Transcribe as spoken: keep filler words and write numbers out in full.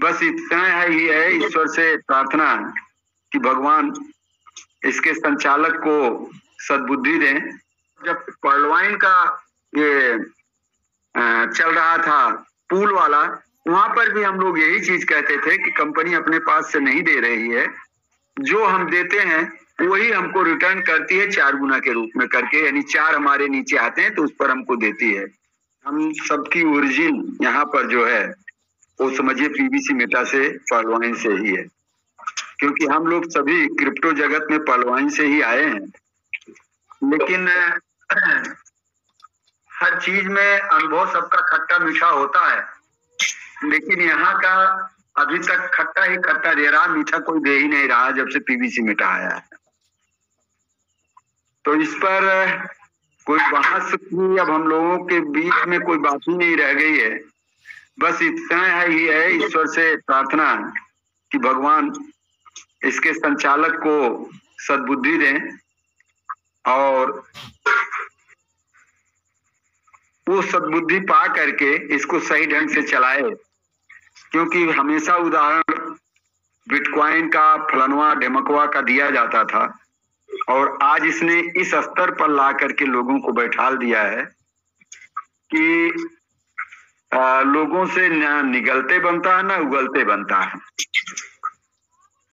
बस इतना ही है, ईश्वर से प्रार्थना कि भगवान इसके संचालक को सद्बुद्धि दें। जब पर्लवाइन का ये चल रहा था पूल वाला, वहां पर भी हम लोग यही चीज कहते थे कि कंपनी अपने पास से नहीं दे रही है, जो हम देते हैं वही हमको रिटर्न करती है चार गुना के रूप में करके, यानी चार हमारे नीचे आते हैं तो उस पर हमको देती है। हम सबकी ओरिजिन यहाँ पर जो है वो समझिए पीवीसी मेटा से, पर्लवाइन से ही है, क्योंकि हम लोग सभी क्रिप्टो जगत में पर्लवाइन से ही आए हैं। लेकिन हर चीज में अनुभव सबका खट्टा मीठा होता है, लेकिन यहाँ का अभी तक खट्टा ही खट्टा दे रहा, मीठा कोई दे ही नहीं रहा जब से पीवीसी मेटा आया है। तो इस पर कोई बहस की अब हम लोगों के बीच में कोई बात ही नहीं रह गई है। बस इतना ही है, ईश्वर से प्रार्थना कि भगवान इसके संचालक को सद्बुद्धि दें और वो सद्बुद्धि पा करके इसको सही ढंग से चलाए, क्योंकि हमेशा उदाहरण बिटकॉइन का फलनवा ढमकवा का दिया जाता था और आज इसने इस स्तर पर ला करके लोगों को बैठाल दिया है कि आ, लोगों से ना निगलते बनता है ना उगलते बनता है।